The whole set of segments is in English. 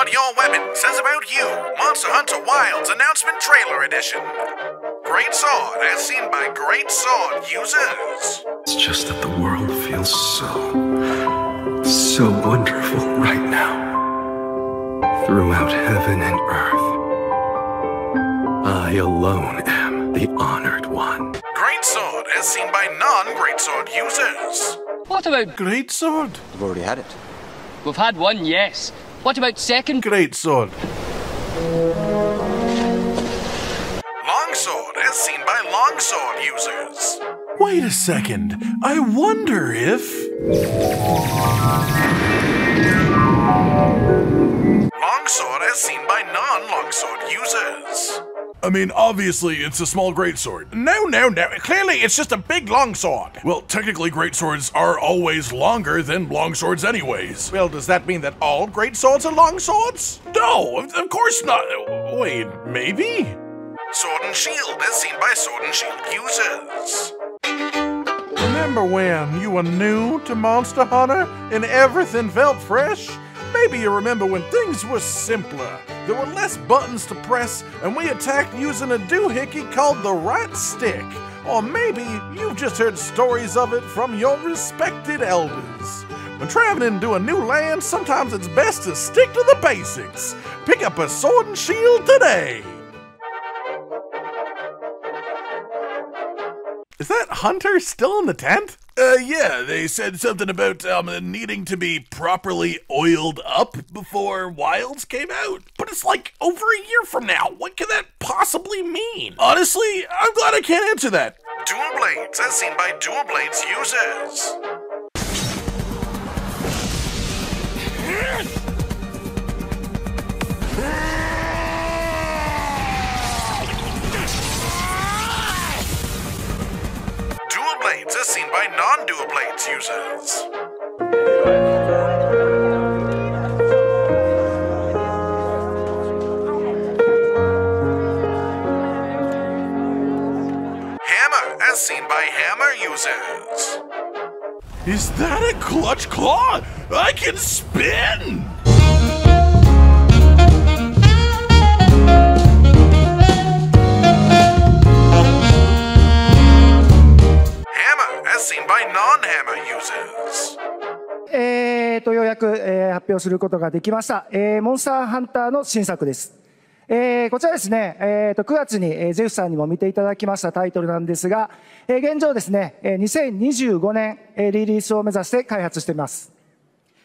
What Your Weapon Says About You, Monster Hunter Wilds Announcement Trailer Edition. Great Sword as seen by Great Sword users. It's just that the world feels so wonderful right now. Throughout heaven and earth, I alone am the honored one. Great Sword as seen by non-Great Sword users. What about Great Sword? We've already had it. We've had one, yes. What about second? Great Sword. Long Sword as seen by Long Sword users. Wait a second. I wonder if... Long Sword as seen by non-Long Sword users. I mean, obviously, it's a small greatsword. No. Clearly, it's just a big longsword. Well, technically, greatswords are always longer than longswords anyways. Well, does that mean that all greatswords are longswords? No, of course not. Wait, maybe? Sword and Shield as seen by Sword and Shield users. Remember when you were new to Monster Hunter and everything felt fresh? Maybe you remember when things were simpler. There were less buttons to press, and we attacked using a doohickey called the right stick. Or maybe you've just heard stories of it from your respected elders. When traveling into a new land, sometimes it's best to stick to the basics. Pick up a sword and shield today. Is that Hunter still in the tent? Yeah, they said something about needing to be properly oiled up before Wilds came out. But it's like over a year from now. What could that possibly mean? Honestly, I'm glad I can't answer that. Dual Blades, as seen by Dual Blades users. As seen by non-Dual Blades users. Hammer, as seen by Hammer users. Is that a clutch claw? I can spin! Seen by non-hammer users. ようやく発表することができました。モンスターハンターの新作です。こちらですね、9月にジェフさんにも見ていただきましたタイトルなんですが、現状ですね、2025年リリースを目指して開発しています。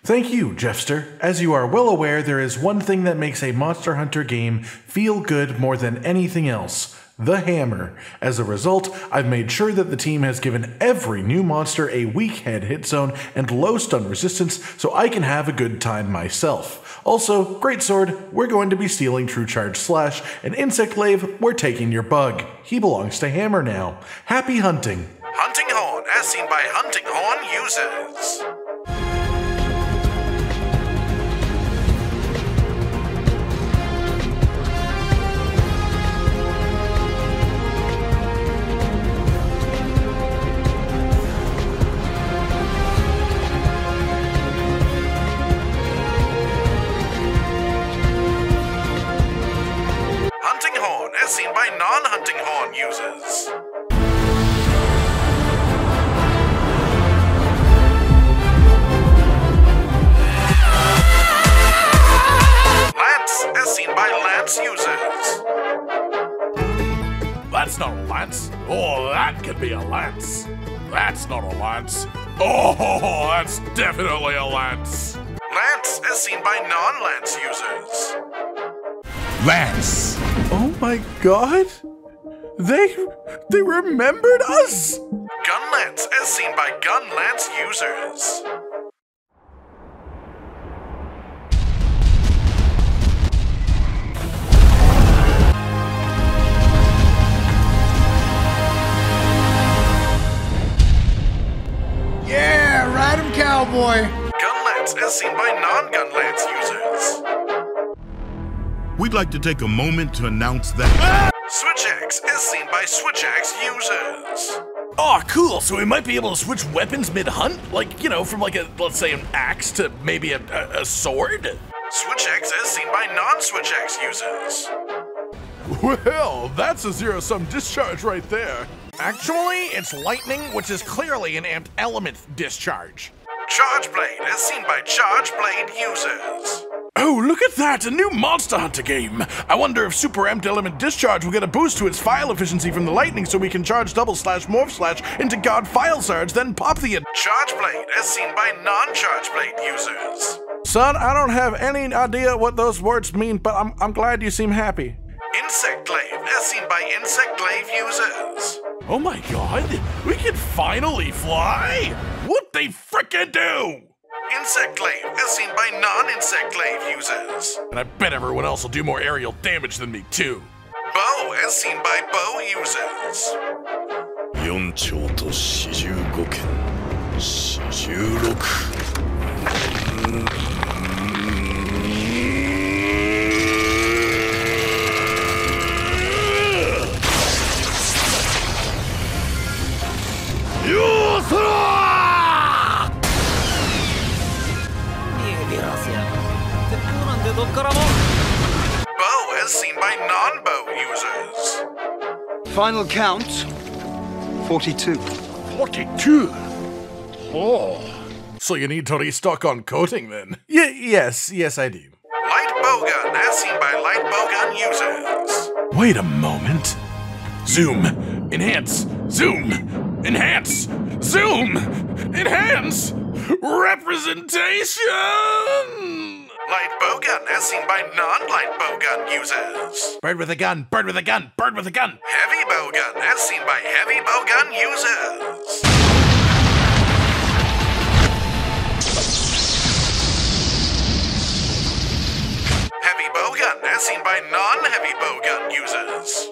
Thank you, Jeffster. As you are well aware, there is one thing that makes a Monster Hunter game feel good more than anything else. The hammer. As a result, I've made sure that the team has given every new monster a weak head hit zone and low stun resistance so I can have a good time myself. Also, Greatsword, we're going to be stealing True Charge Slash, and Insectglaive, we're taking your bug. He belongs to Hammer now. Happy hunting. Hunting Horn, as seen by Hunting Horn users. Seen by non-hunting horn users. Lance, as seen by lance users. That's not a lance. Oh, that could be a lance. That's not a lance. Oh, that's definitely a lance. Lance, as seen by non-lance users. Lance. Oh my god! They remembered us! Gunlance, as seen by Gunlance users. Yeah, ride him, cowboy! Gunlance, as seen by non-Gunlance users. We'd like to take a moment to announce that Switchaxe as seen by Switchaxe users. Oh, cool. So we might be able to switch weapons mid-hunt? Like, you know, from like a, let's say an axe to maybe a sword? SwitchX as seen by non-SwitchX users. Well, that's a zero-sum discharge right there. Actually, it's lightning, which is clearly an amped element discharge. Charge Blade as seen by Charge Blade users. Oh, look at that! A new Monster Hunter game! I wonder if Super Amped Element Discharge will get a boost to its file efficiency from the lightning so we can charge double slash morph slash into guard file surge, then pop the Charge Blade as seen by non-Charge Blade users. Son, I don't have any idea what those words mean, but I'm glad you seem happy. Insect Glaive as seen by Insect Glaive users. Oh my god, we can finally fly? What'd they frickin' do? Insect Glaive, as seen by non-Insect Glaive users. And I bet everyone else will do more aerial damage than me, too. Bow, as seen by Bow users. 4丁と45件46 Bow as seen by non-bow users. Final count, 42. 42? Oh. So you need to restock on coating then? Yes I do. Light bowgun as seen by light bowgun users. Wait a moment. Zoom, enhance, zoom, enhance, zoom, enhance, representation! Light bowgun as seen by non-light bowgun users. Bird with a gun, bird with a gun, bird with a gun. Heavy bowgun as seen by heavy bowgun users. Heavy bowgun as seen by non-heavy bowgun users.